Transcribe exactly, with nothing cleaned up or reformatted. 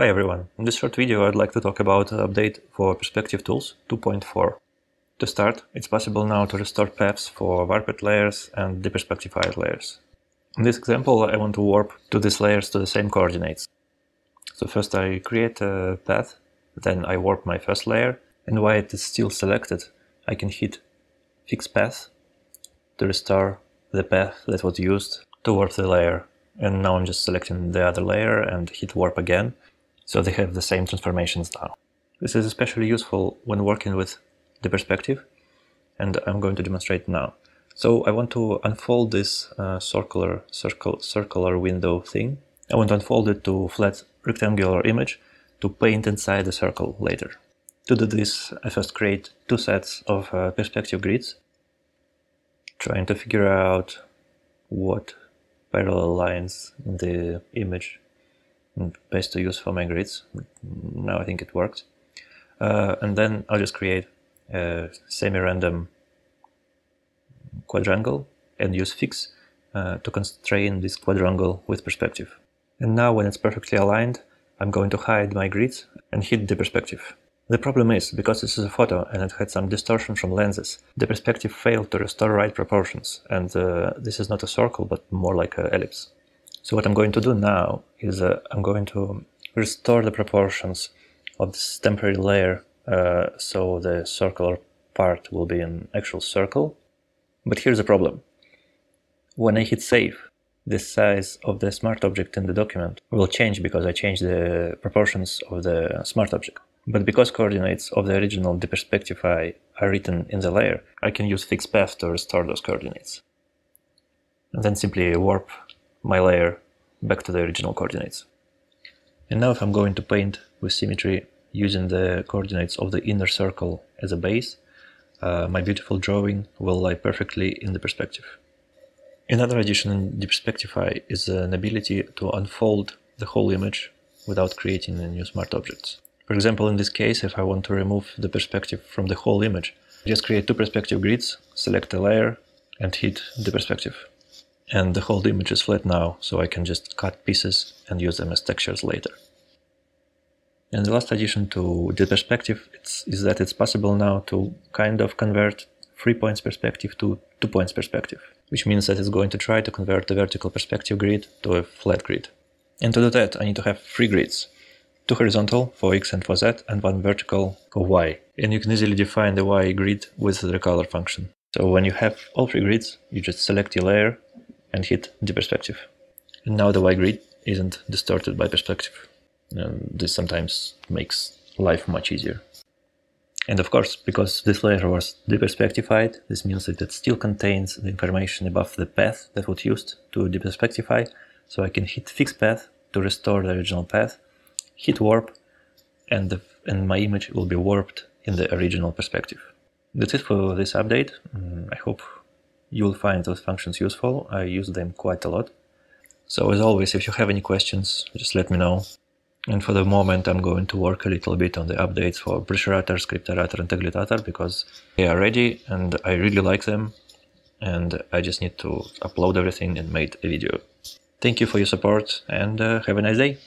Hi everyone, in this short video I'd like to talk about an update for Perspective Tools two point four. To start, it's possible now to restore paths for Warped Layers and Deperspectified Layers. In this example I want to warp to these layers to the same coordinates. So first I create a path, then I warp my first layer, and while it is still selected I can hit Fix Path to restore the path that was used to warp the layer. And now I'm just selecting the other layer and hit Warp again. So they have the same transformations now. This is especially useful when working with the perspective, and I'm going to demonstrate now. So I want to unfold this uh, circular, circle, circular window thing. I want to unfold it to flat rectangular image to paint inside the circle later. To do this, I first create two sets of uh, perspective grids, trying to figure out what parallel lines in the image best to use for my grids. Now I think it worked. Uh, and then I'll just create a semi-random quadrangle and use Fix uh, to constrain this quadrangle with perspective. And now when it's perfectly aligned, I'm going to hide my grids and hit the perspective. The problem is, because this is a photo and it had some distortion from lenses, the perspective failed to restore right proportions, and uh, this is not a circle but more like an ellipse. So what I'm going to do now is uh, I'm going to restore the proportions of this temporary layer, uh, so the circular part will be an actual circle. But here's the problem. When I hit save, the size of the smart object in the document will change because I changed the proportions of the smart object. But because coordinates of the original Deperspectify are written in the layer, I can use Fix Path to restore those coordinates. And then simply warp my layer back to the original coordinates. And now if I'm going to paint with symmetry using the coordinates of the inner circle as a base, uh, my beautiful drawing will lie perfectly in the perspective. Another addition in Deperspectify is an ability to unfold the whole image without creating a new smart object. For example, in this case, if I want to remove the perspective from the whole image, just create two perspective grids, select a layer and hit the perspective. And the whole image is flat now, so I can just cut pieces and use them as textures later. And the last addition to the perspective it's, is that it's possible now to kind of convert three points perspective to two points perspective, which means that it's going to try to convert the vertical perspective grid to a flat grid. And to do that, I need to have three grids, two horizontal for X and for Z, and one vertical for Y. And you can easily define the Y grid with the color function. So when you have all three grids, you just select your layer and hit the perspective. And now the Y grid isn't distorted by perspective. And this sometimes makes life much easier. And of course, because this layer was deperspectified, this means that it still contains the information above the path that was used to deperspectify, so I can hit Fix Path to restore the original path, hit Warp, and, the, and my image will be warped in the original perspective. That's it for this update. I hope you'll find those functions useful. I use them quite a lot. So as always, if you have any questions, just let me know. And for the moment, I'm going to work a little bit on the updates for Brushrutter, Scriptrutter and Tegletrutter because they are ready and I really like them. And I just need to upload everything and make a video. Thank you for your support and uh, have a nice day!